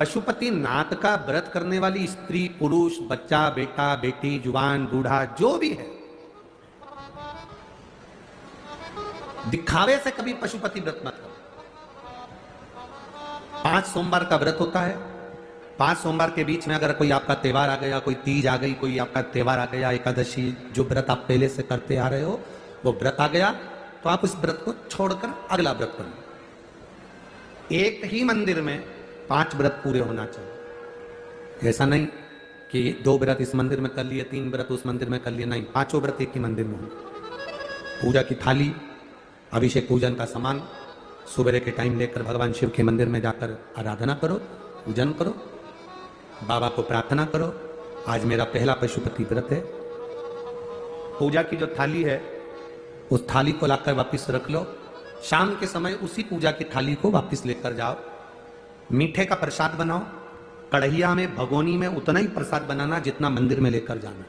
पशुपति नाथ का व्रत करने वाली स्त्री पुरुष बच्चा बेटा बेटी जुवान बूढ़ा जो भी है, दिखावे से कभी पशुपति व्रत मत करो। 5 सोमवार का व्रत होता है। 5 सोमवार के बीच में अगर कोई आपका त्योहार आ गया, कोई तीज आ गई, कोई आपका त्योहार आ गया, एकादशी, जो व्रत आप पहले से करते आ रहे हो वो व्रत आ गया, तो आप उस व्रत को छोड़कर अगला व्रत करो। एक ही मंदिर में 5 व्रत पूरे होना चाहिए। ऐसा नहीं कि 2 व्रत इस मंदिर में कर लिए, 3 व्रत उस मंदिर में कर लिए, नहीं, 5 व्रत एक ही मंदिर में हो। पूजा की थाली, अभिषेक पूजन का सामान सुबह के टाइम लेकर भगवान शिव के मंदिर में जाकर आराधना करो, पूजन करो, बाबा को प्रार्थना करो, आज मेरा पहला पशुपति व्रत है। पूजा की जो थाली है उस थाली को लाकर वापस रख लो। शाम के समय उसी पूजा की थाली को वापस लेकर जाओ, मीठे का प्रसाद बनाओ। कढ़ैया में, भगोनी में उतना ही प्रसाद बनाना जितना मंदिर में लेकर जाना।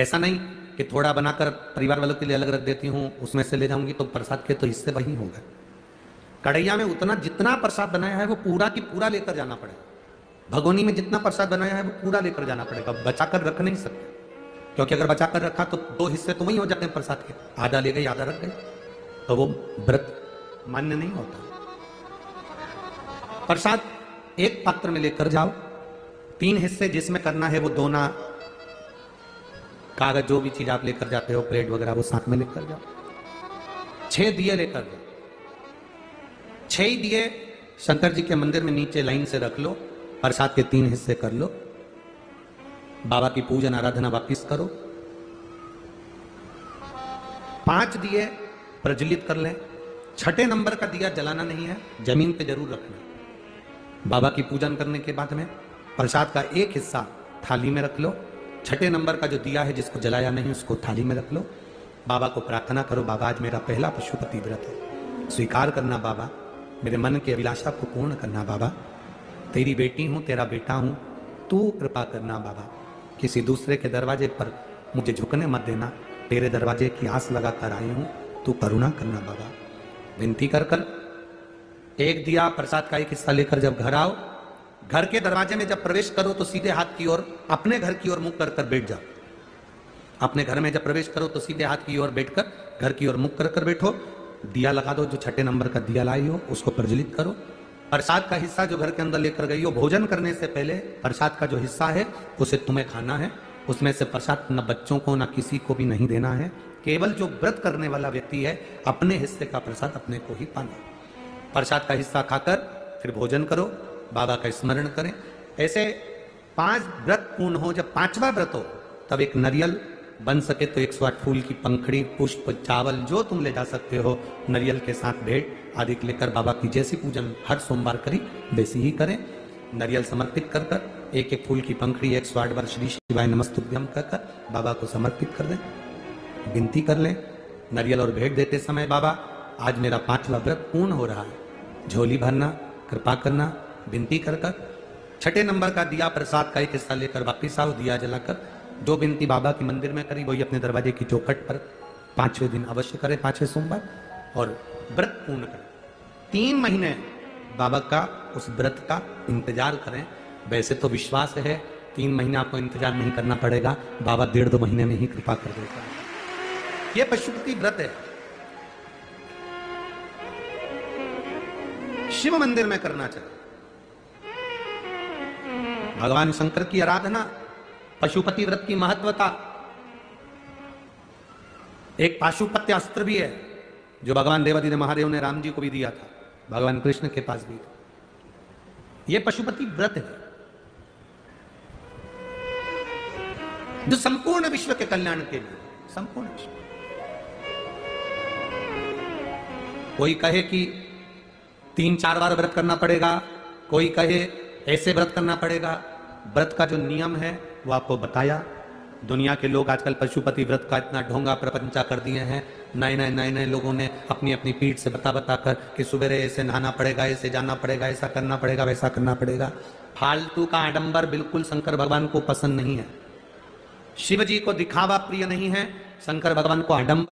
ऐसा नहीं कि थोड़ा बनाकर परिवार वालों के लिए अलग रख देती हूँ, उसमें से ले जाऊंगी तो प्रसाद के तो हिस्से वही होगा। कढ़ैया में उतना जितना प्रसाद बनाया है वो पूरा की पूरा लेकर जाना पड़ेगा। भगोनी में जितना प्रसाद बनाया है वो पूरा लेकर जाना पड़ेगा, बचा कर रख नहीं सकते, क्योंकि अगर बचा कर रखा तो 2 हिस्से तो वही हो जाते हैं प्रसाद के, आधा ले गई आधा रख गई, तो वो व्रत मान्य नहीं होता। प्रसाद एक पात्र में लेकर जाओ, 3 हिस्से जिसमें करना है वो दोना, कागज, जो भी चीज आप लेकर जाते हो, प्लेट वगैरह, वो साथ में लेकर जाओ। 6 दिए लेकर जाओ। 6 ही दिए शंकर जी के मंदिर में नीचे लाइन से रख लो, प्रसाद के 3 हिस्से कर लो, बाबा की पूजन आराधना वापिस करो। 5 दिए प्रज्वलित कर लें। 6ठे नंबर का दिया जलाना नहीं है, जमीन पे जरूर रखना। बाबा की पूजन करने के बाद में प्रसाद का 1 हिस्सा थाली में रख लो। 6ठे नंबर का जो दिया है जिसको जलाया नहीं उसको थाली में रख लो। बाबा को प्रार्थना करो, बाबा आज मेरा पहला पशुपति व्रत है, स्वीकार करना बाबा, मेरे मन की अभिलाषा को पूर्ण करना बाबा, तेरी बेटी हूँ, तेरा बेटा हूँ, तू कृपा करना बाबा, किसी दूसरे के दरवाजे पर मुझे झुकने मत देना, तेरे दरवाजे की आस लगा कर आई हूँ, तू करुणा करना बाबा, विनती कर कर। 1 दिया प्रसाद का 1 हिस्सा लेकर जब घर आओ, घर के दरवाजे में जब प्रवेश करो तो सीधे हाथ की ओर, अपने घर की ओर मुंह कर कर बैठ जाओ। अपने घर में जब प्रवेश करो तो सीधे हाथ की ओर बैठकर घर की ओर मुंह कर कर बैठो। दिया लगा दो, जो 6ठे नंबर का दिया लाई हो उसको प्रज्वलित करो। प्रसाद का हिस्सा जो घर के अंदर लेकर गई हो, भोजन करने से पहले प्रसाद का जो हिस्सा है उसे तुम्हें खाना है, उसमें से प्रसाद न बच्चों को न किसी को भी नहीं देना है। केवल जो व्रत करने वाला व्यक्ति है अपने हिस्से का प्रसाद अपने को ही पाना। प्रसाद का हिस्सा खाकर फिर भोजन करो, बाबा का स्मरण करें। ऐसे 5 व्रत पूर्ण हो। जब 5वां व्रत हो तब एक नारियल, बन सके तो 108 फूल की पंखड़ी, पुष्प, चावल, जो तुम ले जा सकते हो, नारियल के साथ भेंट आदि लेकर बाबा की जैसी पूजन हर सोमवार करी वैसी ही करें। नारियल समर्पित कर कर, 1 फूल की पंखड़ी 108 बार श्री शिवाय नमस्तुभ्यम कहकर बाबा को समर्पित कर दें, विनती कर लें। नारियल और भेंट देते समय बाबा आज मेरा 5वां व्रत पूर्ण हो रहा है, झोली भरना, कृपा करना, विनती कर कर। 6ठे नंबर का दिया प्रसाद का 1 हिस्सा लेकर वापिस आओ, दिया जलाकर। जो विनती बाबा के मंदिर में करी वही अपने दरवाजे की चौखट पर 5वें दिन अवश्य करें, 5वें सोमवार, और व्रत पूर्ण करें। 3 महीने बाबा का उस व्रत का इंतजार करें। वैसे तो विश्वास है 3 महीने आपको इंतजार नहीं करना पड़ेगा, बाबा 1.5-2 महीने में ही कृपा कर देगा। यह पशुपति व्रत है, शिव मंदिर में करना चाहिए। भगवान शंकर की आराधना, पशुपति व्रत की महत्वता। एक पाशुपत्य अस्त्र भी है जो भगवान देवादिदेव महादेव ने राम जी को भी दिया था, भगवान कृष्ण के पास भी था। यह पशुपति व्रत है जो संपूर्ण विश्व के कल्याण के लिए, संपूर्ण विश्व। कोई कहे कि 3-4 बार व्रत करना पड़ेगा, कोई कहे ऐसे व्रत करना पड़ेगा। व्रत का जो नियम है वो आपको बताया। दुनिया के लोग आजकल पशुपति व्रत का इतना ढोंगा प्रपंचा कर दिए हैं। नए लोगों ने अपनी अपनी पीठ से बता कर कि सुबह ऐसे नहाना पड़ेगा, ऐसे जाना पड़ेगा, ऐसा करना पड़ेगा, वैसा करना पड़ेगा। फालतू का आडंबर बिल्कुल शंकर भगवान को पसंद नहीं है। शिव जी को दिखावा प्रिय नहीं है, शंकर भगवान को आडम्बर